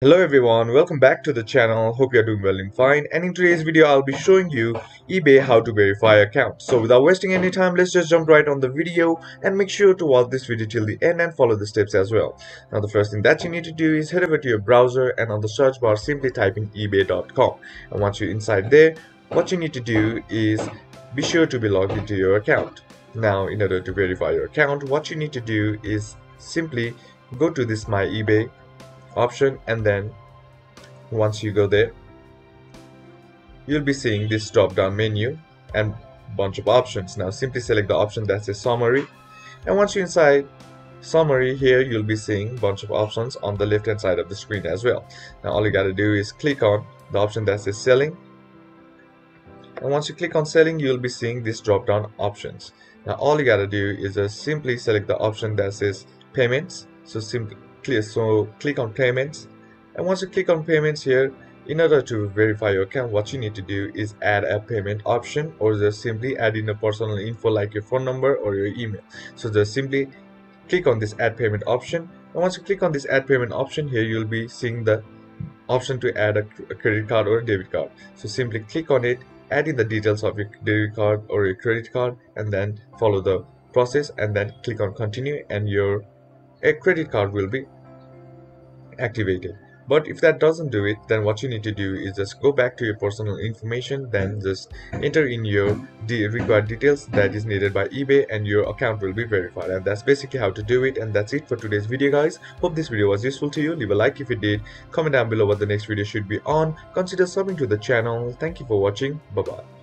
Hello everyone, welcome back to the channel. Hope you're doing well and fine, and in today's video I'll be showing you eBay how to verify accounts. So without wasting any time, let's just jump right on the video and make sure to watch this video till the end and follow the steps as well. Now the first thing that you need to do is head over to your browser and on the search bar simply type in ebay.com, and once you're inside there, what you need to do is be sure to be logged into your account. Now in order to verify your account, what you need to do is simply go to this My eBay option, and then once you go there, you'll be seeing this drop down menu and bunch of options. Now simply select the option that says summary, and once you're inside summary here, you'll be seeing bunch of options on the left hand side of the screen as well. Now all you gotta do is click on the option that says selling, and once you click on selling, you'll be seeing this drop down options. Now all you gotta do is just simply select the option that says payments, so click on payments, and once you click on payments here, in order to verify your account, what you need to do is add a payment option, or just simply add in a personal info like your phone number or your email. So just simply click on this add payment option, and once you click on this add payment option here, you'll be seeing the option to add a credit card or a debit card. So simply click on it, add in the details of your debit card or your credit card, and then follow the process, and then click on continue, and your credit card will be activated. But if that doesn't do it, then what you need to do is just go back to your personal information, then just enter in your required details that is needed by eBay, and your account will be verified. And that's basically how to do it, and that's it for today's video guys. Hope this video was useful to you. Leave a like if it did, comment down below what the next video should be on, consider subbing to the channel. Thank you for watching, bye bye.